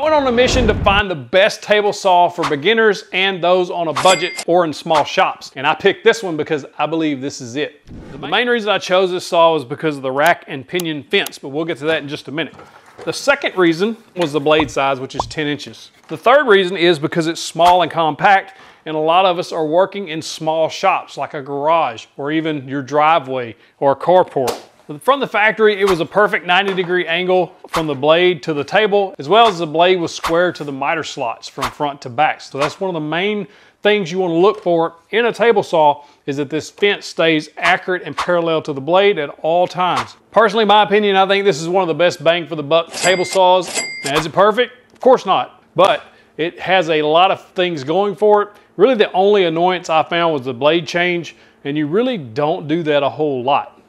I went on a mission to find the best table saw for beginners and those on a budget or in small shops. And I picked this one because I believe this is it. The main reason I chose this saw was because of the rack and pinion fence, but we'll get to that in just a minute. The second reason was the blade size, which is 10 inches. The third reason is because it's small and compact, and a lot of us are working in small shops like a garage or even your driveway or a carport. From the factory, it was a perfect 90-degree angle from the blade to the table, as well as the blade was square to the miter slots from front to back. So that's one of the main things you want to look for in a table saw, is that this fence stays accurate and parallel to the blade at all times. Personally, my opinion, I think this is one of the best bang for the buck table saws. Now, is it perfect? Of course not, but it has a lot of things going for it. Really, the only annoyance I found was the blade change, and you really don't do that a whole lot.